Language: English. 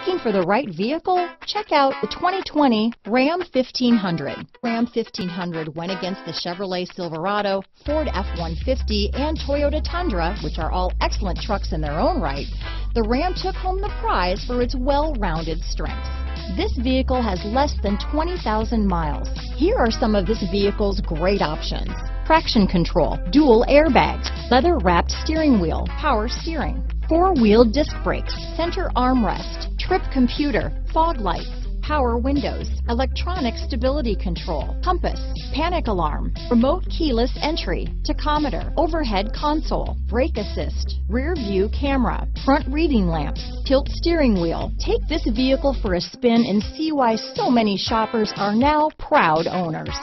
Looking for the right vehicle? Check out the 2020 Ram 1500. Ram 1500 went against the Chevrolet Silverado, Ford F-150, and Toyota Tundra, which are all excellent trucks in their own right. The Ram took home the prize for its well-rounded strengths. This vehicle has less than 20,000 miles. Here are some of this vehicle's great options: traction control, dual airbags, leather-wrapped steering wheel, power steering, four-wheel disc brakes, center armrest, trip computer, fog lights, power windows, electronic stability control, compass, panic alarm, remote keyless entry, tachometer, overhead console, brake assist, rear view camera, front reading lamps, tilt steering wheel. Take this vehicle for a spin and see why so many shoppers are now proud owners.